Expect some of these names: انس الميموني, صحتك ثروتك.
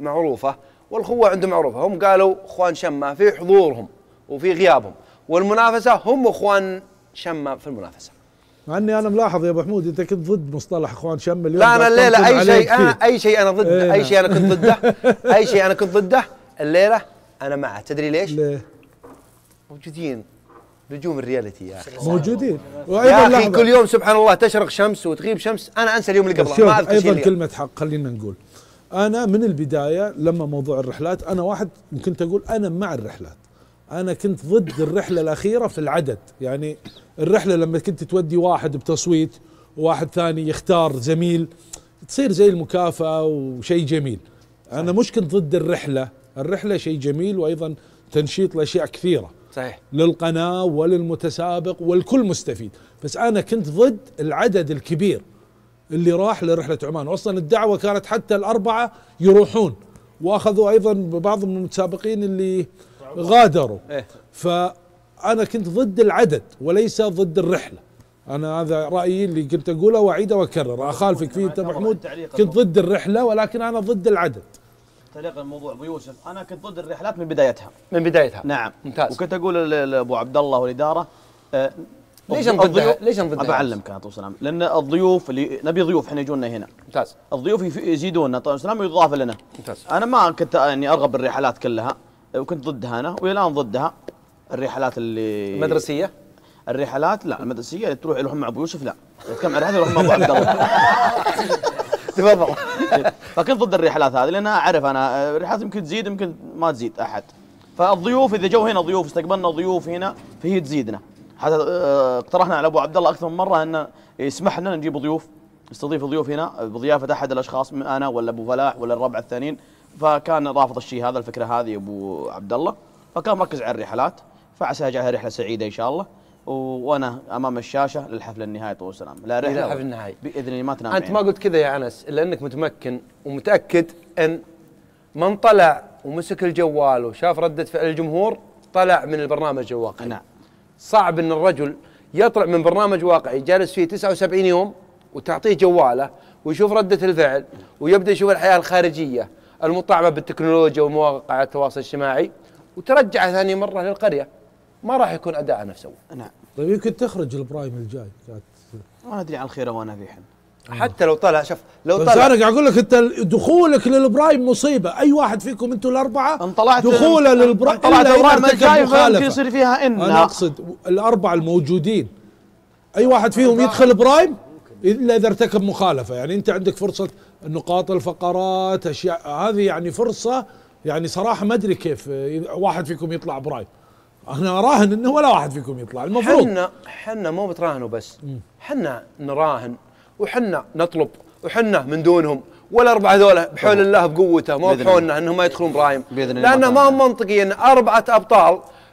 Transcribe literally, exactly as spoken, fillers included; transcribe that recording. معروفة والأخوة عندهم معروفة، هم قالوا اخوان شمة في حضورهم وفي غيابهم، والمنافسة هم اخوان شمة في المنافسة. مع اني انا ملاحظ يا ابو حمود انت كنت ضد مصطلح اخوان شمة اليوم. لا انا الليلة اي شيء انا اي شيء انا ضد إيه. اي شيء انا كنت ضده اي شيء انا كنت ضده الليلة انا معه. تدري ليش؟ ليه؟ موجودين نجوم الرياليتي يا اخي، موجودين يا اخي كل يوم سبحان الله تشرق شمس وتغيب شمس، انا انسى اليوم اللي قبله. ما اذكر ايضا كلمة حق خلينا نقول، انا من البداية لما موضوع الرحلات انا واحد كنت اقول انا مع الرحلات، انا كنت ضد الرحلة الأخيرة في العدد، يعني الرحلة لما كنت تودي واحد بتصويت وواحد ثاني يختار زميل تصير زي المكافأة وشيء جميل. انا مش كنت ضد الرحلة، الرحلة شيء جميل وايضا تنشيط لاشياء كثيرة صحيح للقناة وللمتسابق والكل مستفيد، بس أنا كنت ضد العدد الكبير اللي راح لرحلة عمان. أصلا الدعوة كانت حتى الأربعة يروحون، وأخذوا أيضا بعض من المتسابقين اللي غادروا إيه؟ فأنا كنت ضد العدد وليس ضد الرحلة. أنا هذا رأيي اللي كنت أقوله وأعيده وأكرره، أخالفك فيه أنت أبو حمود. كنت ضد الرحلة ولكن أنا ضد العدد. تعليق الموضوع ابو يوسف، انا كنت ضد الرحلات من بدايتها من بدايتها نعم ممتاز. وكنت اقول لابو عبد الله والاداره أه ليش نضدها ليش نضدها؟ بعلمك انا طول، لان الضيوف اللي نبي ضيوف احنا يجونا هنا ممتاز، الضيوف يزيدوننا طول السلام ويضاف لنا ممتاز. انا ما كنت يعني ارغب بالرحلات كلها وكنت ضدها انا والى الان ضدها. الرحلات اللي المدرسيه الرحلات لا المدرسيه اللي تروح يروحون مع ابو يوسف لا كم رحله يروحون مع ابو عبد الله تفضل. فكنت ضد الرحلات هذه لان اعرف انا الرحلات يمكن تزيد يمكن ما تزيد احد، فالضيوف اذا جو هنا ضيوف استقبلنا ضيوف هنا فهي تزيدنا. حتى اقترحنا على ابو عبد الله اكثر من مره انه يسمح لنا نجيب ضيوف، نستضيف ضيوف هنا بضيافه احد الاشخاص انا ولا ابو فلاح ولا الربع الثانيين، فكان رافض الشيء هذا الفكره هذه ابو عبد الله، فكان مركز على الرحلات، فعسى اجعلها رحله سعيده ان شاء الله. وانا امام الشاشه للحفل النهائي طول السلام. لا رحله للحفل النهائي باذن الله ما تنام. انت ما قلت كذا يا انس الا انك متمكن ومتاكد ان من طلع ومسك الجوال وشاف رده فعل الجمهور طلع من البرنامج الواقعي. نعم صعب ان الرجل يطلع من برنامج واقعي جالس فيه تسعة وسبعين يوم وتعطيه جواله ويشوف رده الفعل ويبدا يشوف الحياه الخارجيه المطعمه بالتكنولوجيا ومواقع التواصل الاجتماعي وترجع ثاني مره للقريه، ما راح يكون اداء نفسه. نعم طيب يمكن تخرج البرايم الجاي. ما ادري عن الخيره وانا في حين حتى لو طلع شوف لو طلع. بس انا قاعد اقول لك انت دخولك للبرايم مصيبه، اي واحد فيكم انتم الاربعه ان طلعت دخوله للبرايم طلعت البرايم الجاي ممكن يصير فيها ان انا اقصد الاربعه الموجودين اي واحد فيهم يدخل برايم الا اذا ارتكب مخالفه، يعني انت عندك فرصه النقاط الفقرات اشياء هذه يعني فرصه، يعني صراحه ما ادري كيف واحد فيكم يطلع برايم. أنا أراهن أنه ولا واحد فيكم يطلع المفروض. حنا حنا مو بتراهنوا بس، حنا نراهن وحنا نطلب وحنا من دونهم، والأربعة ذولا بحول الله بقوته ما بحولنا أنهم ما يدخلون برايم، لأنه ما منطقي أن أربعة أبطال